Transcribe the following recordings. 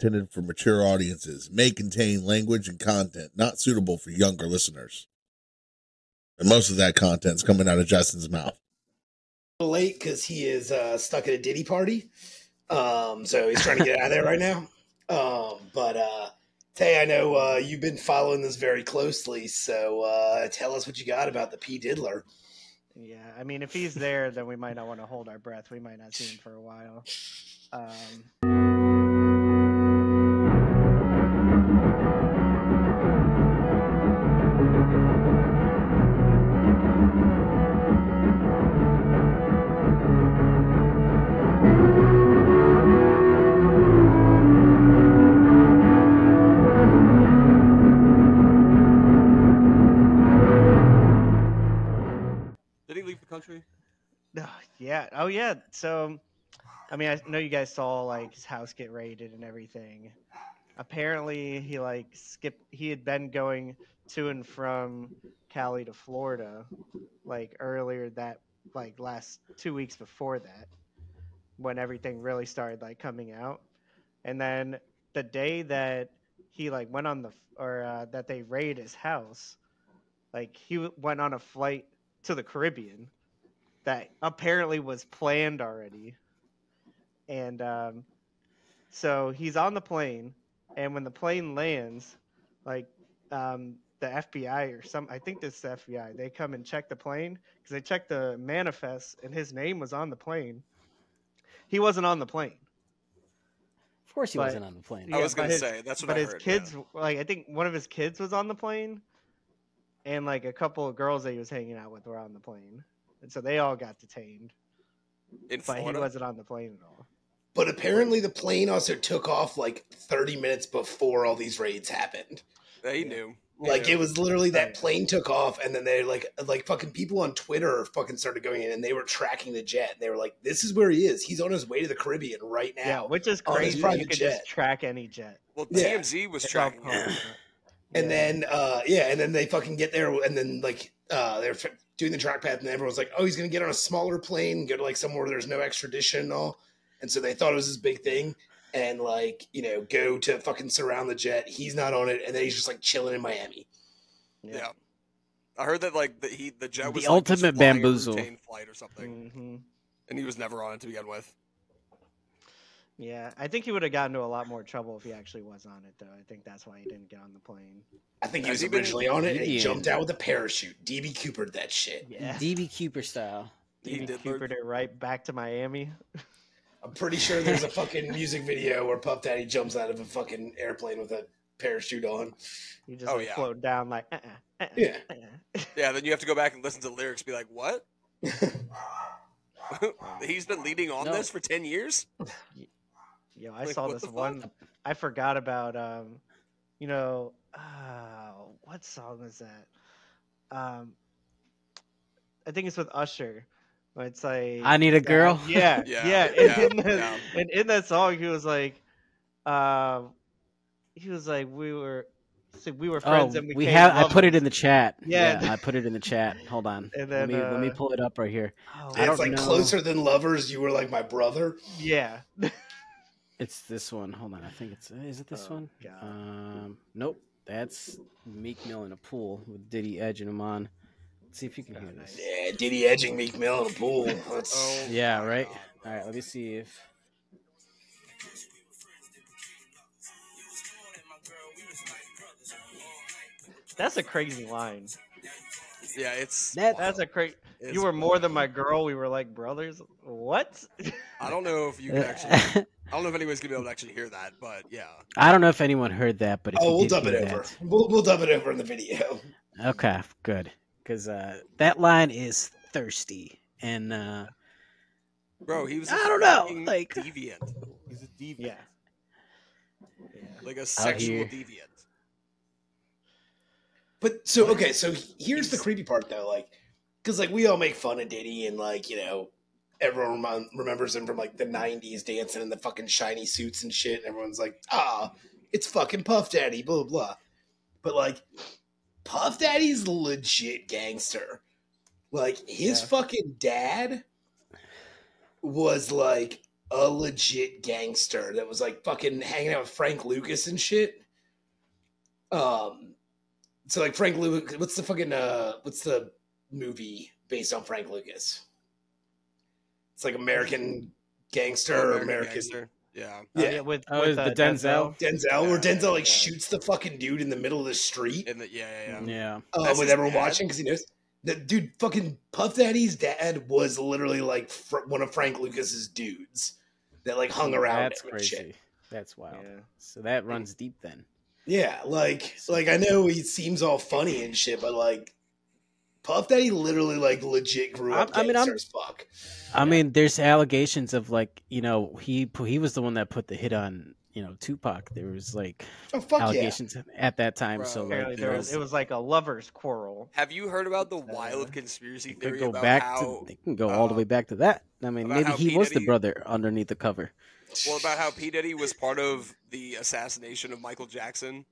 intended for mature audiences, may contain language and content not suitable for younger listeners. And most of that content's coming out of Justin's mouth. Late because he is stuck at a Diddy party. So he's trying to get out of there right now. But Tay, I know you've been following this very closely. So tell us what you got about the P. Diddler. Yeah, I mean, if he's there, then we might not want to hold our breath. We might not see him for a while. Yeah. Oh, yeah. So, I mean, I know you guys saw like his house get raided and everything. Apparently, he like skipped. He had been going to and from Cali to Florida, like earlier that like last 2 weeks before that, when everything really started like coming out. And then the day that he like went on the that they raided his house, like he went on a flight to the Caribbean. That apparently was planned already. And so he's on the plane, and when the plane lands, like the FBI or some, I think it's the FBI, they come and check the plane because they checked the manifest and his name was on the plane. He wasn't on the plane. Of course he wasn't on the plane. Yeah, I was going to say, that's what I heard. But his kids, like I think one of his kids was on the plane, and like a couple of girls that he was hanging out with were on the plane. And so they all got detained. In Florida? But he wasn't on the plane at all. But apparently the plane also took off like 30 minutes before all these raids happened. They knew. Like it was literally that plane took off, and then they like fucking people on Twitter fucking started going in, and they were tracking the jet. And they were like, "This is where he is. He's on his way to the Caribbean right now." Yeah, which is crazy. You could just track any jet. Well, TMZ was tracking him. And then and then they fucking get there, and then like they're doing the track path, and everyone's like, "Oh, he's gonna get on a smaller plane, go to like somewhere where there's no extradition and all." And so they thought it was this big thing, and like go to fucking surround the jet. He's not on it, and then he's just like chilling in Miami. Yeah, I heard that like the jet was the ultimate bamboozle flight or something, and he was never on it to begin with. Yeah, I think he would have gotten into a lot more trouble if he actually was on it, though. I think that's why he didn't get on the plane. I think he was originally on it, and he jumped out with a parachute. DB Cooper'd that shit. Yeah. DB Cooper style. DB Cooper'd it right back to Miami. I'm pretty sure there's a fucking music video where Puff Daddy jumps out of a fucking airplane with a parachute on. You just float down like, Yeah, then you have to go back and listen to the lyrics and be like, what? He's been leading on this for 10 years? Yo, I saw this one. I forgot about, what song is that? I think it's with Usher. It's like, I Need a Girl. And in that song, he was like, we were friends. Oh, and we have. I put it in the chat. Yeah, I put it in the chat. Hold on. And then, let me pull it up right here. Oh, it's like Closer Than Lovers. You Were Like My Brother. Yeah. It's this one. Hold on. I think it's... Is it this one? God. Nope. That's Meek Mill in a pool with Diddy edging him on. Let's see if you can hear this. Yeah, Diddy edging Meek Mill in a pool. Yeah, right? All right, let me see if... That's a crazy line. Yeah, it's... That's a crazy... You were more than my girl. We were like brothers. What? I don't know if you can actually... I don't know if anyone's going to be able to actually hear that, but yeah. I don't know if anyone heard that, but if we'll dub it over. We'll dub it over in the video. Okay, good. Because that line is thirsty. And, bro, he was... I don't know. Like... Deviant. He's a deviant. Yeah. Like a sexual deviant. But, so here's the creepy part, though. Like, because, like, we all make fun of Diddy and, like, everyone remembers him from, like, the 90s dancing in the fucking shiny suits and shit. And everyone's like, it's fucking Puff Daddy, blah, blah. But, like, Puff Daddy's legit gangster. Like, his fucking dad was, like, a legit gangster that was like fucking hanging out with Frank Lucas and shit. So like Frank Lucas, what's the fucking, what's the movie based on Frank Lucas? It's like American Gangster or American Gangster. Yeah. Yeah. With Denzel where Denzel like shoots the fucking dude in the middle of the street. With everyone watching because he knows. That dude, fucking Puff Daddy's dad was literally like one of Frank Lucas's dudes that like hung around. That's crazy. Shit. That's wild. Yeah. So that runs deep then. Yeah, like I know he seems all funny and shit, but like Puff Daddy literally like legit grew up gangster as fuck. I mean, there's allegations of like, you know, he was the one that put the hit on, you know, Tupac. There was like allegations at that time. Bro, so like, it was like a lover's quarrel. Have you heard about the wild conspiracy theory about how they can go all the way back to that? I mean, maybe he was the brother underneath the cover. Well, about how P. Diddy was part of the assassination of Michael Jackson.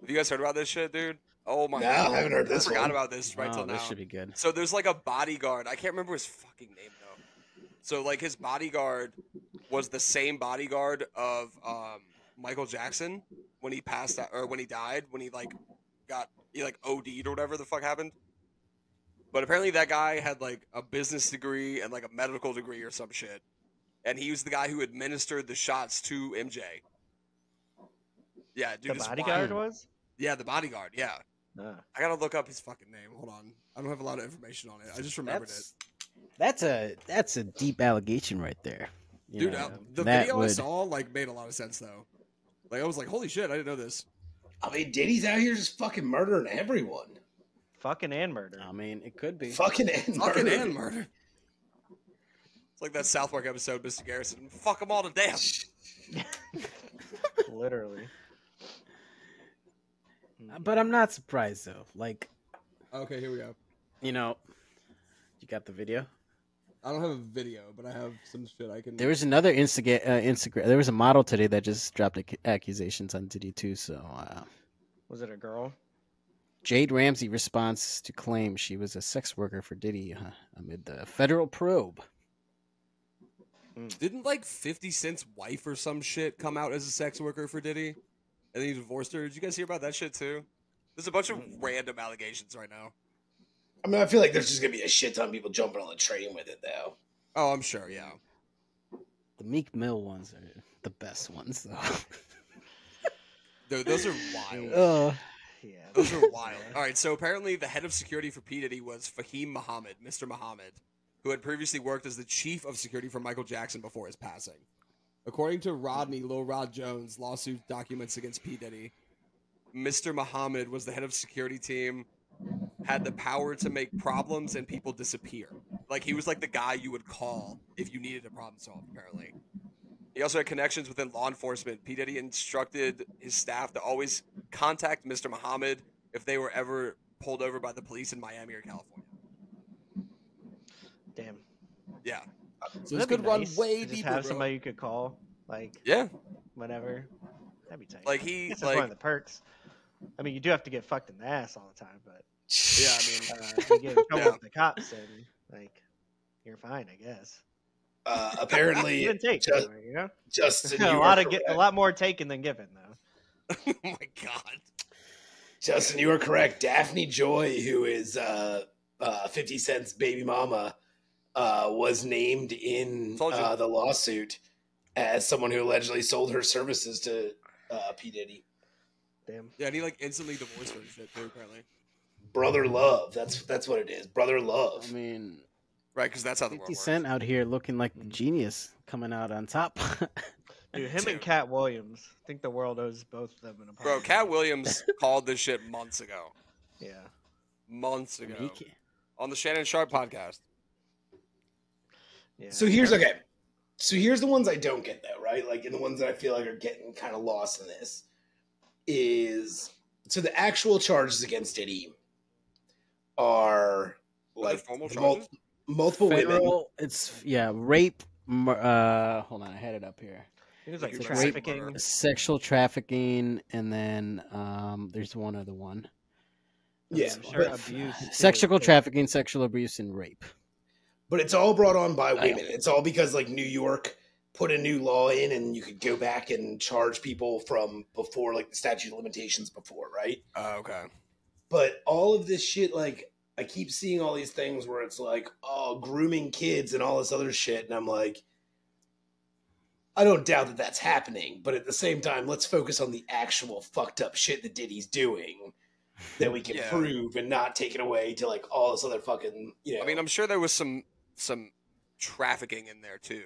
Have you guys heard about this shit, dude? Oh my god, I haven't heard this. I forgot about this right till now. This should be good. So there's like a bodyguard. I can't remember his fucking name though. So like his bodyguard was the same bodyguard of Michael Jackson when he passed out, or when he died, when he like got OD'd or whatever the fuck happened. But apparently that guy had like a business degree and like a medical degree or some shit, and he was the guy who administered the shots to MJ. Yeah, dude. The bodyguard was? Yeah, the bodyguard. Yeah. I gotta look up his fucking name. Hold on, I don't have a lot of information on it. I just remembered it. That's a deep allegation right there, dude. The video I saw like made a lot of sense though. Like I was like, holy shit, I didn't know this. I mean, Diddy's out here just fucking murdering everyone. Fucking and murder. I mean, it could be fucking and murder. It's like that South Park episode, Mr. Garrison. Fuck them all to death. Literally. But I'm not surprised though. Like, okay, here we go. You know, you got the video. I don't have a video, but I have some shit I can. There was another Instagram. There was a model today that just dropped accusations on Diddy too. So, was it a girl? Jade Ramsey responds to claim she was a sex worker for Diddy amid the federal probe. Didn't like 50 Cent's wife or some shit come out as a sex worker for Diddy? And then he divorced her. Did you guys hear about that shit too? There's a bunch of random allegations right now. I mean, I feel like there's just gonna be a shit ton of people jumping on the train with it though. Oh, I'm sure, yeah. The Meek Mill ones are the best ones though. Dude, those are wild. Yeah. Those are wild. Alright, so apparently the head of security for P. Diddy was Fahim Muhammad, Mr. Muhammad, who had previously worked as the chief of security for Michael Jackson before his passing. According to Lil Rod Jones' lawsuit documents against P. Diddy, Mr. Muhammad was the head of security team, had the power to make problems and people disappear. Like, he was like the guy you would call if you needed a problem solved, apparently. He also had connections within law enforcement. P. Diddy instructed his staff to always contact Mr. Muhammad if they were ever pulled over by the police in Miami or California. Damn. Yeah. So this could run way deeper. Have somebody you could call, like whenever. That'd be tight. Like that's like one of the perks. I mean, you do have to get fucked in the ass all the time, but yeah, I mean, you get in trouble with the cops, and like you're fine, I guess. Apparently, Justin, a lot of a lot more taken than given, though. Oh my god, Justin, you are correct. Daphne Joy, who is 50 Cent's baby mama, was named in the lawsuit as someone who allegedly sold her services to P. Diddy. Damn. Yeah, and he like instantly divorced her and shit too, apparently. Brother love. That's what it is. Brother love. I mean, right, because that's how the world works. 50 Cent out here looking like the genius coming out on top. Dude, him and Cat Williams. I think the world owes both of them an apology. Bro, Cat Williams called this shit months ago. Yeah. Months ago. I mean, on the Shannon Sharp podcast. Yeah. So here's the ones I don't get though, right? Like, and the ones that I feel like are getting kind of lost in this is, so the actual charges against Diddy are like multiple women. It's rape. Hold on, I had it up here. It was like trafficking, rape, sexual trafficking, and then there's one other one. Yeah, abuse, sexual trafficking, sexual abuse, and rape. But it's all brought on by women. It's all because like New York put a new law in and you could go back and charge people from before, like the statute of limitations before, right? Okay. But all of this shit, like, I keep seeing all these things where it's like, oh, grooming kids and all this other shit. And I'm like, I don't doubt that that's happening. But at the same time, let's focus on the actual fucked up shit that Diddy's doing that we can prove and not take it away to, like, all this other fucking, you know. I mean, I'm sure there was some trafficking in there, too.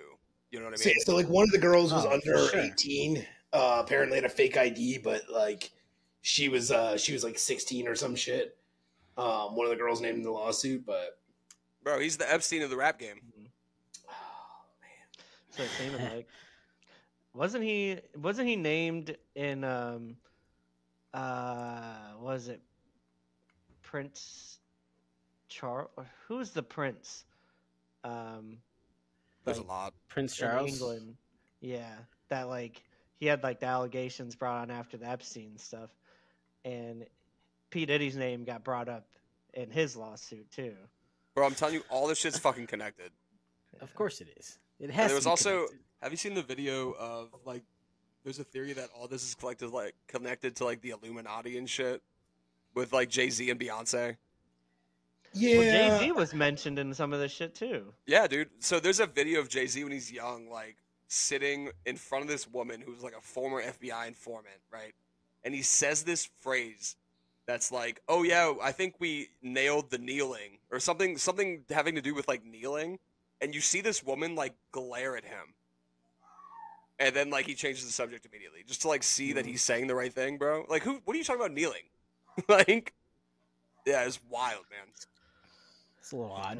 You know what I mean? So, like, one of the girls was under 18. Apparently had a fake ID, but, like, She was like 16 or some shit. One of the girls named in the lawsuit, but bro, he's the Epstein of the rap game. Oh man, so like, wasn't he named in was it Prince Charles? Who's the prince? There's like, a lot. Prince Charles, in England. Yeah, that like he had like the allegations brought on after the Epstein stuff. And P. Diddy's name got brought up in his lawsuit, too. Bro, I'm telling you, all this shit's fucking connected. Of course it is. It has to be. There was also, have you seen the video of, like, there's a theory that all this is collected, like, connected to, like, the Illuminati and shit with, like, Jay-Z and Beyonce? Yeah. Well, Jay-Z was mentioned in some of this shit, too. Yeah, dude. So there's a video of Jay-Z when he's young, like, sitting in front of this woman who's, like, a former FBI informant, right? And he says this phrase that's like, oh, yeah, I think we nailed the kneeling or something having to do with, like, kneeling. And you see this woman, like, glare at him. And then, like, he changes the subject immediately just to, like, see that he's saying the right thing, bro. Like, what are you talking about kneeling? Like, yeah, it's wild, man. It's a little odd.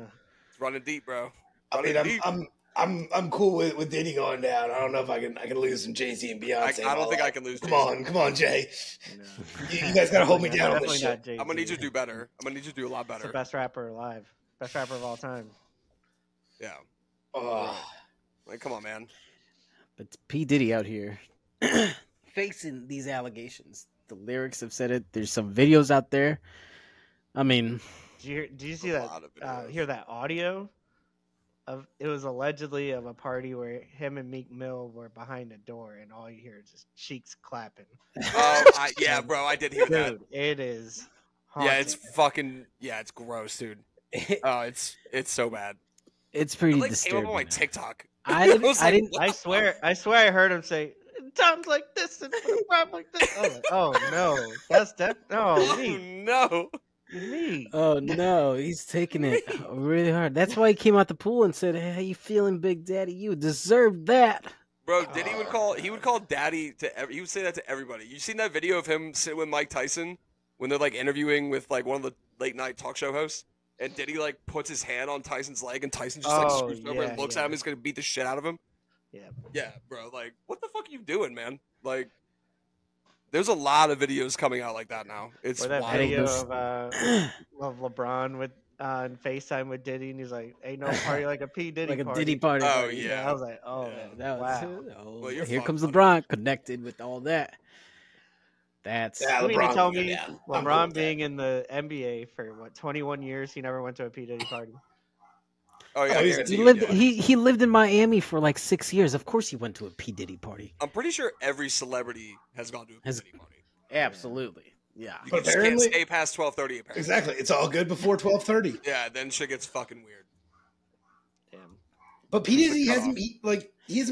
It's running deep, bro. Running deep. I'm cool with Diddy going down. I don't know if I can lose some Jay-Z and Beyonce. I don't think I can lose Jay-Z. Come on, Jay. No. You guys got to hold me down on this shit. I'm going to need you to do better. I'm going to need you to do a lot better. It's the best rapper alive. Best rapper of all time. Yeah. Like, come on, man. But P. Diddy out here facing these allegations. The lyrics have said it. There's some videos out there. I mean. Do you see that? Hear that audio? It was allegedly of a party where him and Meek Mill were behind a door, and all you hear is just cheeks clapping. Oh, yeah, bro, I did hear that. Dude, it is haunted. Yeah, it's fucking. Yeah, it's gross, dude. Oh, it's so bad. It's pretty disturbing. Came up on my TikTok. I swear, I heard him say times like this and rhyme like this. Oh no, that's that. Oh no. Me. Oh no, he's taking it really hard. That's why he came out the pool and said, "Hey, how you feeling, Big Daddy? You deserve that." Bro, Diddy would call Daddy to he would say that to everybody. You seen that video of him sitting with Mike Tyson when they're like interviewing with like one of the late night talk show hosts, and Diddy like puts his hand on Tyson's leg and Tyson just like scoops over and looks at him. He's gonna beat the shit out of him. Yeah. Yeah, bro. Like, what the fuck are you doing, man? Like. There's a lot of videos coming out like that now. It's or that wild. Video of LeBron with on FaceTime with Diddy, and he's like, "Ain't no party like a P Diddy like party." Like a Diddy party. Oh yeah. I was like, "Oh yeah, man, that was wow." Well, here comes LeBron connected with all that. That's LeBron. You tell me LeBron being in the NBA for what 21 years, he never went to a P Diddy party. Oh, yeah, he lived in Miami for like 6 years. Of course he went to a P. Diddy party. I'm pretty sure every celebrity has gone to a P. Diddy party. Absolutely. Yeah. You just can't stay past 12:30 apparently. Exactly. It's all good before 12:30. Yeah, then shit gets fucking weird. Damn. But P. Diddy hasn't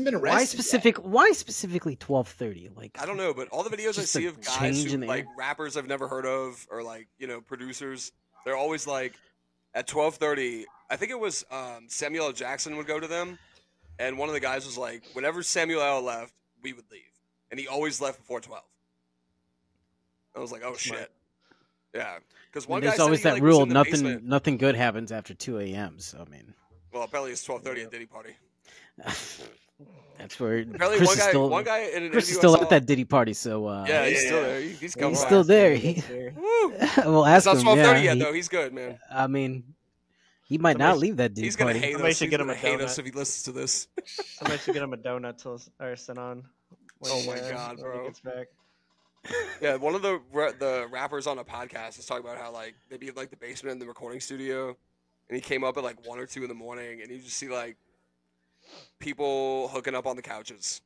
been arrested. Why specifically 12:30? Like I don't know, but all the videos I see of guys who like rappers I've never heard of or like, you know, producers, they're always like at 12:30, I think it was Samuel L. Jackson would go to them, and one of the guys was like, whenever Samuel L. left, we would leave. And he always left before 12. I was like, oh, shit. Yeah. Because there's always that rule, nothing good happens after 2 a.m., so, I mean. Well, apparently it's 12:30 at Diddy Party. That's where apparently Chris is still at that Diddy Party, so. Yeah, he's still there. He's still there. Woo! Well, ask him. It's not 12:30 yet, though. He's good, man. I mean. He might not leave that Diddy party. He's going to hate us if he listens to this. Somebody should get him a donut till Arsenon. Oh, my God, bro. Gets back. Yeah, one of the rappers on a podcast is talking about how, like, they'd be in, like, the basement in the recording studio, and he came up at, like, 1 or 2 in the morning, and you just see, like, people hooking up on the couches.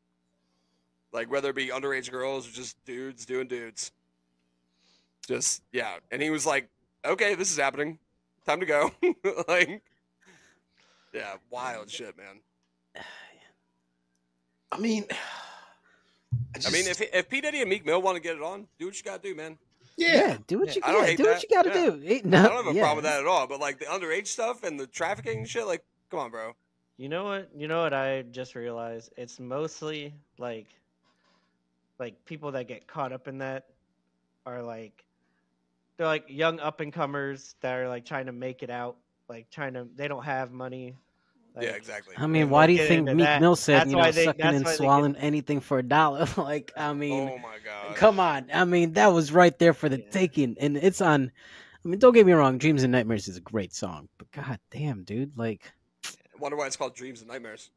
Like, whether it be underage girls or just dudes doing dudes. Just, yeah. And he was like, okay, this is happening. Time to go. Like, yeah, wild shit, man. I mean, if P. Diddy and Meek Mill want to get it on, do what you got to do, man. Yeah, do what you got to do. Do what you got to do. No, I don't have a problem with that at all. But, like, the underage stuff and the trafficking and shit, like, come on, bro. You know what? You know what I just realized? It's mostly, like people that get caught up in that are, like, they're, like, young up-and-comers that are, like, trying to make it out. Like, trying to, they don't have money. Like, yeah, exactly. I mean, why do you think Meek Mill said, you know, sucking and swallowing anything for $1? Like, I mean, oh my God, come on. I mean, that was right there for the taking. And it's on, I mean, don't get me wrong, Dreams and Nightmares is a great song, but God damn, dude, like, I wonder why it's called Dreams and Nightmares.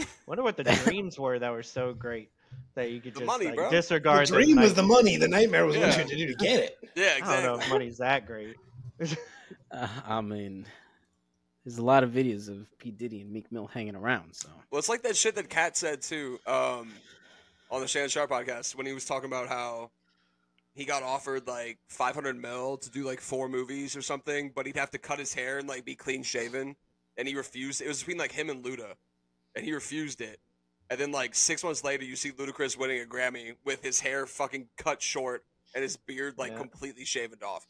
I wonder what the dreams were that were so great that you could just money, like, disregard. The dream was the money. The nightmare was what you had to do to get it. Yeah, exactly. I don't know if money's that great. I mean, there's a lot of videos of P. Diddy and Meek Mill hanging around. So, well, it's like that shit that Cat said too on the Shannon Sharp podcast when he was talking about how he got offered like $500 million to do like 4 movies or something, but he'd have to cut his hair and like be clean shaven, and he refused. It was between like him and Luda, and he refused it. And then like 6 months later, you see Ludacris winning a Grammy with his hair fucking cut short and his beard like completely shaven off.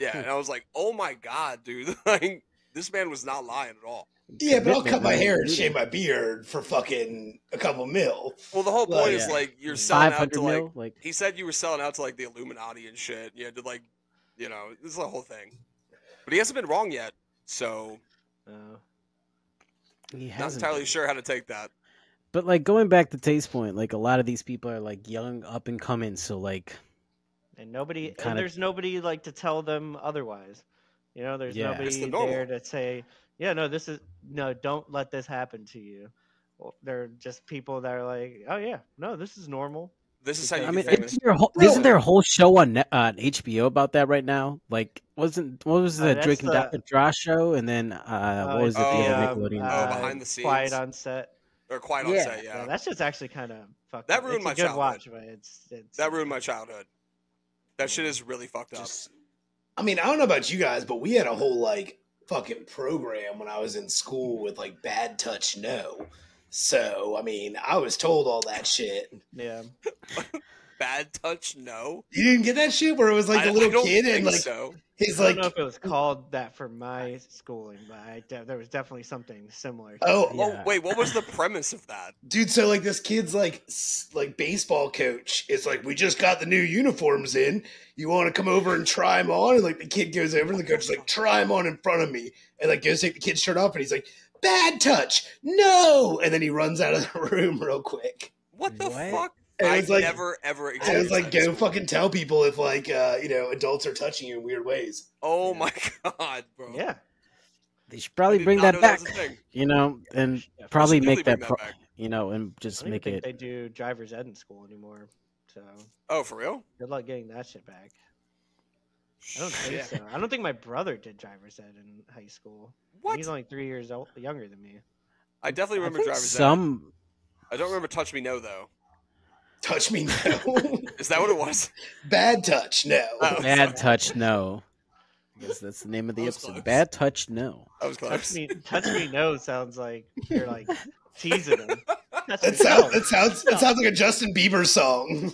Yeah, and I was like, oh my God, dude, like. This man was not lying at all. Yeah, but I'll cut my hair and shave my beard for fucking a couple $1 million. Well, the whole point is, like, you're selling out to, like... He said you were selling out to, like, the Illuminati and shit. You had to, like, you know, this is the whole thing. But he hasn't been wrong yet, so... He hasn't. Not entirely sure how to take that. But, like, going back to Taste Point, like, a lot of these people are, like, young, up-and-coming, so, like... And nobody... Kinda... And there's nobody, like, to tell them otherwise. You know, there's nobody there to say, yeah, no, this is, no, don't let this happen to you. They're just people that are like, oh, yeah, no, this is normal. This is how you get famous. Isn't there a whole show on HBO about that right now? Like, what was the Drake and Dr. Dross show? And then what was it? Behind the Scenes. Quiet on Set. Or Quiet on Set, yeah. So that's just actually kind of fucked up. That ruined my childhood. Watch, but that ruined my childhood. That shit is really fucked up. I mean, I don't know about you guys, but we had a whole, like, fucking program when I was in school with, like, Bad Touch No. So, I mean, I was told all that shit. Yeah. Bad Touch No? You didn't get that shit where it was, like, the little kid and, like, he's like... I don't know if it was called that for my schooling, but there was definitely something similar. Oh, wait, what was the premise of that? Dude, so, like, this kid's, like baseball coach is like, we just got the new uniforms in. You want to come over and try them on? And, like, the kid goes over and the coach is like, try them on in front of me. And, like, goes take the kid's shirt off and he's like, Bad Touch, no! And then he runs out of the room real quick. What the fuck? I was like, never, ever experienced. I was like, go fucking tell people if, like, you know, adults are touching you in weird ways. Oh, my God, bro. Yeah. They should probably bring that back, you know, and probably make that, you know, and just make it. I don't think they do driver's ed in school anymore, so. Oh, for real? Good luck getting that shit back. I don't think so. I don't think my brother did driver's ed in high school. What? He's only 3 years younger than me. I definitely remember driver's ed. I don't remember Touch Me No, though. Touch Me No. Is that what it was? Bad Touch No. Oh, Bad Touch No. I guess that's the name of the episode. Close. Bad Touch No. I was close. Touch me No sounds like you're like teasing him. That sounds like a Justin Bieber song.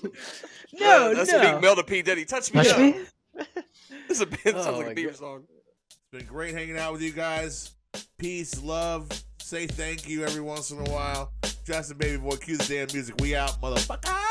No, that's a big Mel to P. Diddy. Touch Me No. Sounds like a Bieber song. It's been great hanging out with you guys. Peace, love. Say thank you every once in a while. Justin Baby Boy, cue the damn music. We out, motherfucker.